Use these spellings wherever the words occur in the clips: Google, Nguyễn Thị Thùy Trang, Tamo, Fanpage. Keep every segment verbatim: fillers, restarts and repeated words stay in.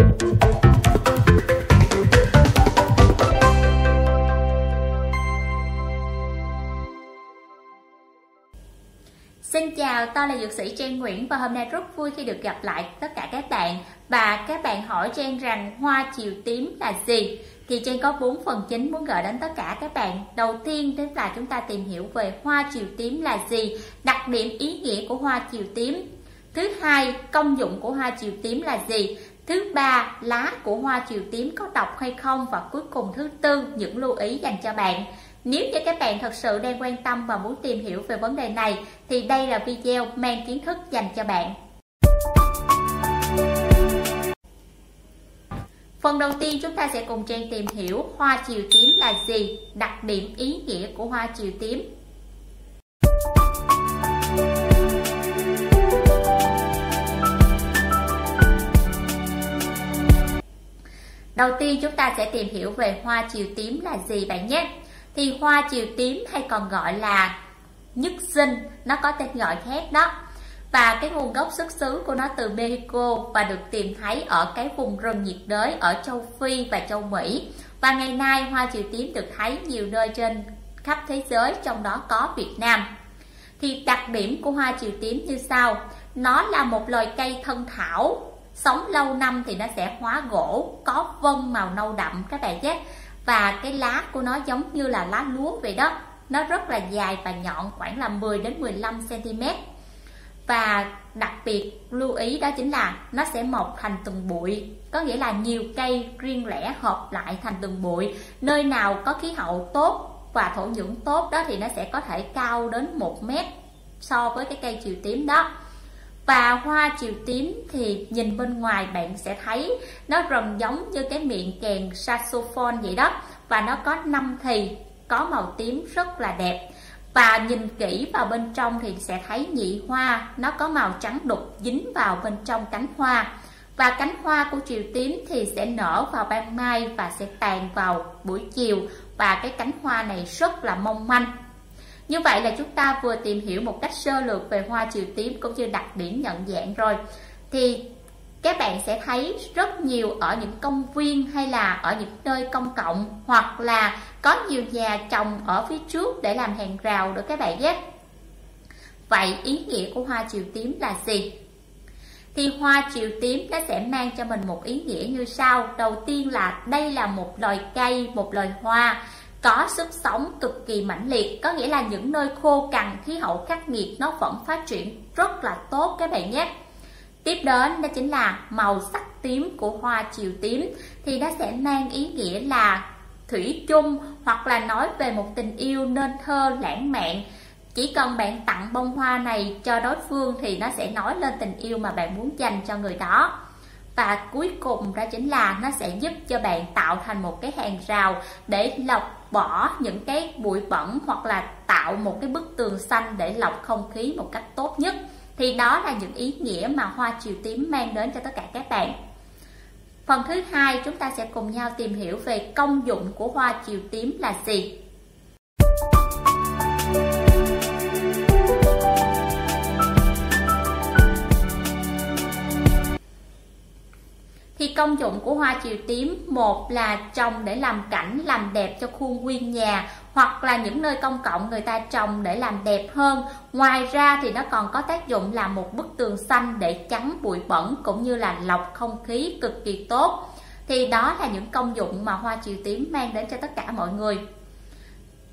Xin chào, tôi là dược sĩ Trang Nguyễn và hôm nay rất vui khi được gặp lại tất cả các bạn. Và các bạn hỏi Trang rằng hoa chiều tím là gì? Thì Trang có bốn phần chính muốn gửi đến tất cả các bạn. Đầu tiên đến là chúng ta tìm hiểu về hoa chiều tím là gì, đặc điểm ý nghĩa của hoa chiều tím. Thứ hai, công dụng của hoa chiều tím là gì? Thứ ba, lá của hoa chiều tím có độc hay không? Và cuối cùng thứ tư, những lưu ý dành cho bạn. Nếu như các bạn thật sự đang quan tâm và muốn tìm hiểu về vấn đề này thì đây là video mang kiến thức dành cho bạn. Phần đầu tiên chúng ta sẽ cùng Trang tìm hiểu hoa chiều tím là gì, đặc điểm ý nghĩa của hoa chiều tím. Đầu tiên chúng ta sẽ tìm hiểu về hoa chiều tím là gì bạn nhé. Thì hoa chiều tím hay còn gọi là nhất sinh, nó có tên gọi khác đó. Và cái nguồn gốc xuất xứ của nó từ Mexico và được tìm thấy ở cái vùng rừng nhiệt đới ở châu Phi và châu Mỹ. Và ngày nay hoa chiều tím được thấy nhiều nơi trên khắp thế giới, trong đó có Việt Nam. Thì đặc điểm của hoa chiều tím như sau. Nó là một loài cây thân thảo, sống lâu năm thì nó sẽ hóa gỗ, có vân màu nâu đậm các bạn nhé. Và cái lá của nó giống như là lá lúa vậy đó. Nó rất là dài và nhọn, khoảng là mười đến mười lăm xen ti mét. Và đặc biệt lưu ý đó chính là nó sẽ mọc thành từng bụi. Có nghĩa là nhiều cây riêng lẻ hợp lại thành từng bụi. Nơi nào có khí hậu tốt và thổ nhưỡng tốt đó thì nó sẽ có thể cao đến một mét so với cái cây chiều tím đó. Và hoa chiều tím thì nhìn bên ngoài bạn sẽ thấy nó rồng giống như cái miệng kèn saxophone vậy đó. Và nó có năm thì có màu tím rất là đẹp. Và nhìn kỹ vào bên trong thì sẽ thấy nhị hoa, nó có màu trắng đục dính vào bên trong cánh hoa. Và cánh hoa của chiều tím thì sẽ nở vào ban mai và sẽ tàn vào buổi chiều. Và cái cánh hoa này rất là mong manh. Như vậy là chúng ta vừa tìm hiểu một cách sơ lược về hoa chiều tím cũng như đặc điểm nhận dạng rồi. Thì các bạn sẽ thấy rất nhiều ở những công viên hay là ở những nơi công cộng, hoặc là có nhiều nhà trồng ở phía trước để làm hàng rào được các bạn nhé. Vậy ý nghĩa của hoa chiều tím là gì? Thì hoa chiều tím nó sẽ mang cho mình một ý nghĩa như sau. Đầu tiên là đây là một loài cây, một loài hoa có sức sống cực kỳ mãnh liệt, có nghĩa là những nơi khô cằn, khí hậu khắc nghiệt nó vẫn phát triển rất là tốt các bạn nhé. Tiếp đến đó chính là màu sắc tím của hoa chiều tím thì nó sẽ mang ý nghĩa là thủy chung, hoặc là nói về một tình yêu nên thơ lãng mạn. Chỉ cần bạn tặng bông hoa này cho đối phương thì nó sẽ nói lên tình yêu mà bạn muốn dành cho người đó. Và cuối cùng đó chính là nó sẽ giúp cho bạn tạo thành một cái hàng rào để lọc bỏ những cái bụi bẩn, hoặc là tạo một cái bức tường xanh để lọc không khí một cách tốt nhất. Thì đó là những ý nghĩa mà hoa chiều tím mang đến cho tất cả các bạn. Phần thứ hai chúng ta sẽ cùng nhau tìm hiểu về công dụng của hoa chiều tím là gì. Thì công dụng của hoa chiều tím, một là trồng để làm cảnh, làm đẹp cho khuôn viên nhà, hoặc là những nơi công cộng người ta trồng để làm đẹp hơn. Ngoài ra thì nó còn có tác dụng là một bức tường xanh để chắn bụi bẩn cũng như là lọc không khí cực kỳ tốt. Thì đó là những công dụng mà hoa chiều tím mang đến cho tất cả mọi người.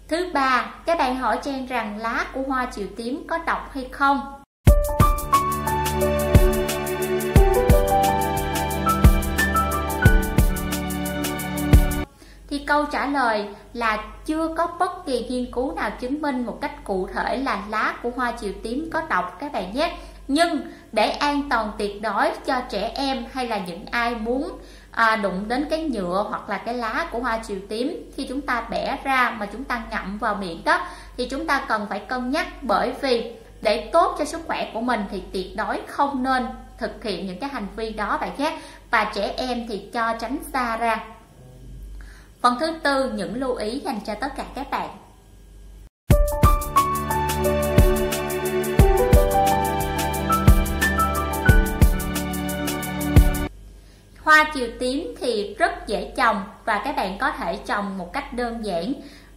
Thứ ba, các bạn hỏi Trang rằng lá của hoa chiều tím có độc hay không? Thì câu trả lời là chưa có bất kỳ nghiên cứu nào chứng minh một cách cụ thể là lá của hoa chiều tím có độc các bạn nhé. Nhưng để an toàn tuyệt đối cho trẻ em hay là những ai muốn à, đụng đến cái nhựa hoặc là cái lá của hoa chiều tím, khi chúng ta bẻ ra mà chúng ta ngậm vào miệng đó thì chúng ta cần phải cân nhắc, bởi vì để tốt cho sức khỏe của mình thì tuyệt đối không nên thực hiện những cái hành vi đó bạn nhé. Và trẻ em thì cho tránh xa ra. Phần thứ tư, những lưu ý dành cho tất cả các bạn. Hoa chiều tím thì rất dễ trồng và các bạn có thể trồng một cách đơn giản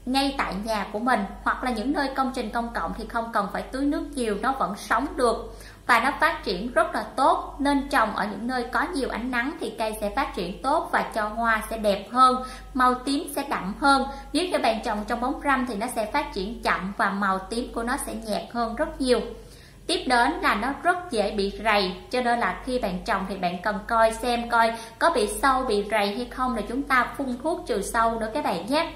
ngay tại nhà của mình, hoặc là những nơi công trình công cộng thì không cần phải tưới nước nhiều, nó vẫn sống được và nó phát triển rất là tốt. Nên trồng ở những nơi có nhiều ánh nắng thì cây sẽ phát triển tốt và cho hoa sẽ đẹp hơn, màu tím sẽ đậm hơn. Nếu như bạn trồng trong bóng râm thì nó sẽ phát triển chậm và màu tím của nó sẽ nhạt hơn rất nhiều. Tiếp đến là nó rất dễ bị rầy, cho nên là khi bạn trồng thì bạn cần coi xem coi có bị sâu, bị rầy hay không để chúng ta phun thuốc trừ sâu nữa các bạn nhé.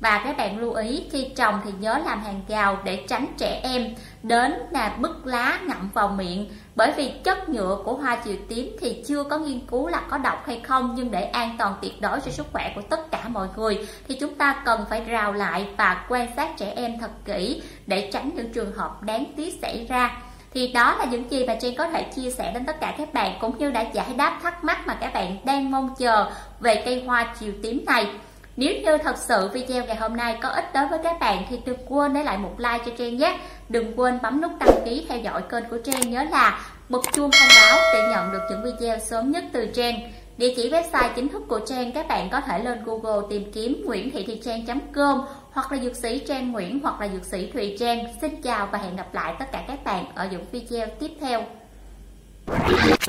Và các bạn lưu ý khi trồng thì nhớ làm hàng rào để tránh trẻ em đến là bứt lá ngậm vào miệng, bởi vì chất nhựa của hoa chiều tím thì chưa có nghiên cứu là có độc hay không, nhưng để an toàn tuyệt đối cho sức khỏe của tất cả mọi người thì chúng ta cần phải rào lại và quan sát trẻ em thật kỹ để tránh những trường hợp đáng tiếc xảy ra. Thì đó là những gì mà Trang có thể chia sẻ đến tất cả các bạn, cũng như đã giải đáp thắc mắc mà các bạn đang mong chờ về cây hoa chiều tím này. Nếu như thật sự video ngày hôm nay có ích đối với các bạn thì đừng quên để lại một like cho Trang nhé. Đừng quên bấm nút đăng ký theo dõi kênh của Trang, nhớ là bật chuông thông báo để nhận được những video sớm nhất từ Trang. Địa chỉ website chính thức của Trang các bạn có thể lên Google tìm kiếm nguyen thị thùy trang chấm com hoặc là Dược sĩ Trang Nguyễn hoặc là Dược sĩ Thùy Trang. Xin chào và hẹn gặp lại tất cả các bạn ở những video tiếp theo.